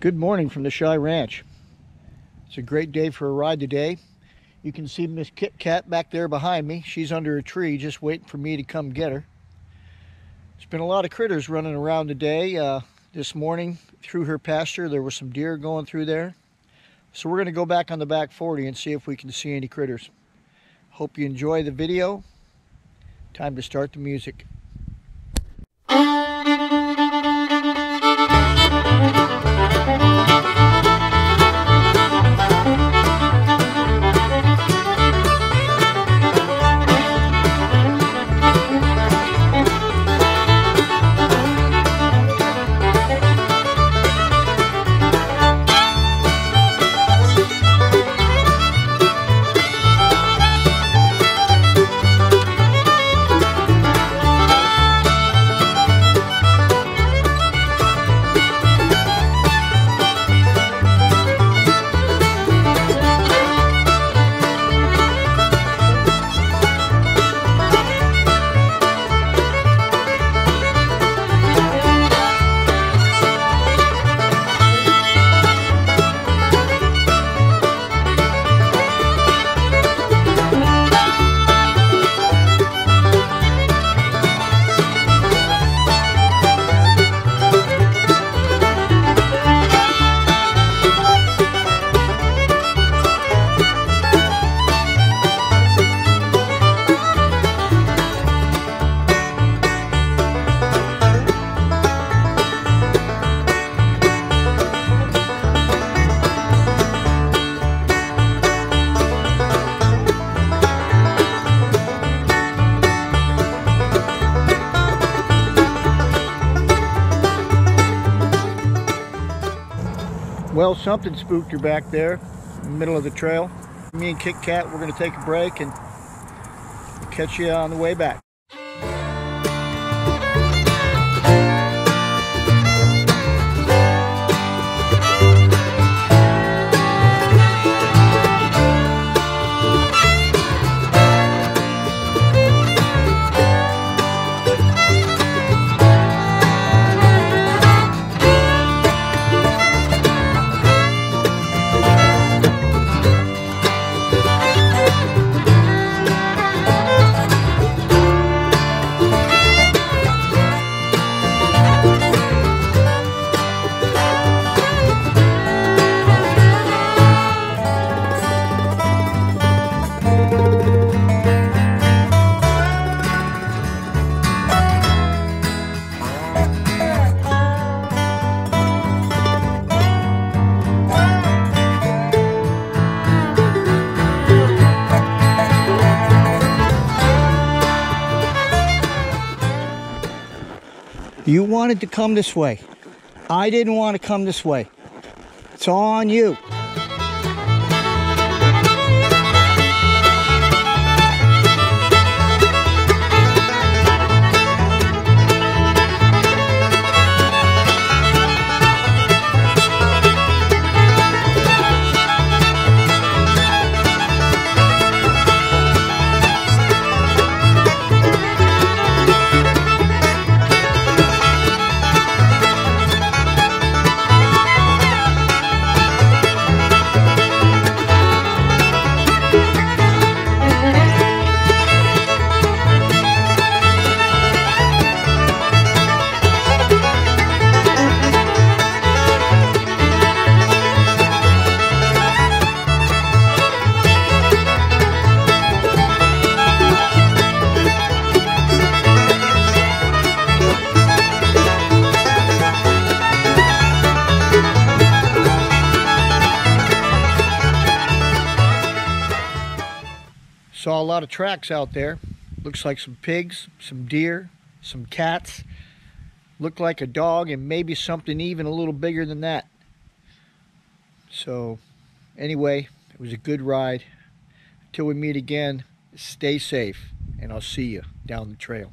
Good morning from the Shy Ranch. It's a great day for a ride today. You can see Miss Kit Kat back there behind me. She's under a tree just waiting for me to come get her. There's been a lot of critters running around today. This morning through her pasture there was some deer going through there. So we're going to go back on the back 40 and see if we can see any critters. Hope you enjoy the video. Time to start the music. Well, something spooked her back there in the middle of the trail. Me and Kit Kat, we're going to take a break and catch you on the way back. You wanted to come this way. I didn't want to come this way. It's all on you. Saw a lot of tracks out there. Looks like some pigs, some deer, some cats. Looked like a dog and maybe something even a little bigger than that. So anyway, it was a good ride. Until we meet again, stay safe and I'll see you down the trail.